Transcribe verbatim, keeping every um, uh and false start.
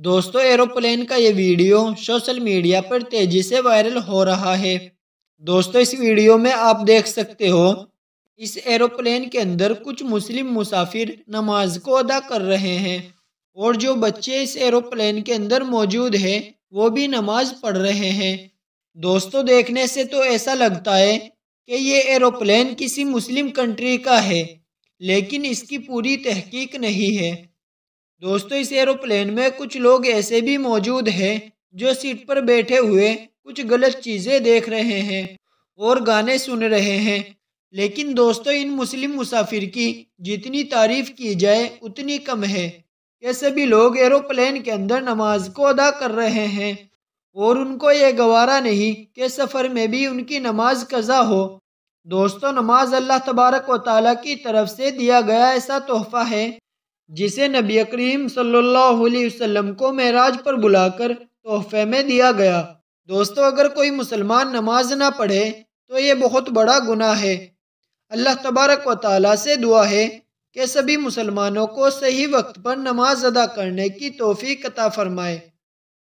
दोस्तों, एरोप्लेन का ये वीडियो सोशल मीडिया पर तेजी से वायरल हो रहा है। दोस्तों, इस वीडियो में आप देख सकते हो इस एरोप्लेन के अंदर कुछ मुस्लिम मुसाफिर नमाज को अदा कर रहे हैं और जो बच्चे इस एरोप्लेन के अंदर मौजूद है वो भी नमाज पढ़ रहे हैं। दोस्तों, देखने से तो ऐसा लगता है कि ये एरोप्लेन किसी मुस्लिम कंट्री का है, लेकिन इसकी पूरी तहकीक नहीं है। दोस्तों, इस एरोप्लेन में कुछ लोग ऐसे भी मौजूद हैं जो सीट पर बैठे हुए कुछ गलत चीज़ें देख रहे हैं और गाने सुन रहे हैं, लेकिन दोस्तों इन मुस्लिम मुसाफिर की जितनी तारीफ़ की जाए उतनी कम है। ये सभी लोग एरोप्लेन के अंदर नमाज को अदा कर रहे हैं और उनको ये गवारा नहीं कि सफ़र में भी उनकी नमाज कज़ा हो। दोस्तों, नमाज अल्लाह तबारक व तआला की तरफ से दिया गया ऐसा तोहफ़ा है जिसे नबी करीम सल्लल्लाहु अलैहि वसल्लम को मेराज पर बुलाकर तोहफे में दिया गया। दोस्तों, अगर कोई मुसलमान नमाज ना पढ़े तो ये बहुत बड़ा गुनाह है। अल्लाह तबारक व तआला से दुआ है कि सभी मुसलमानों को सही वक्त पर नमाज अदा करने की तौफीक अता फरमाए।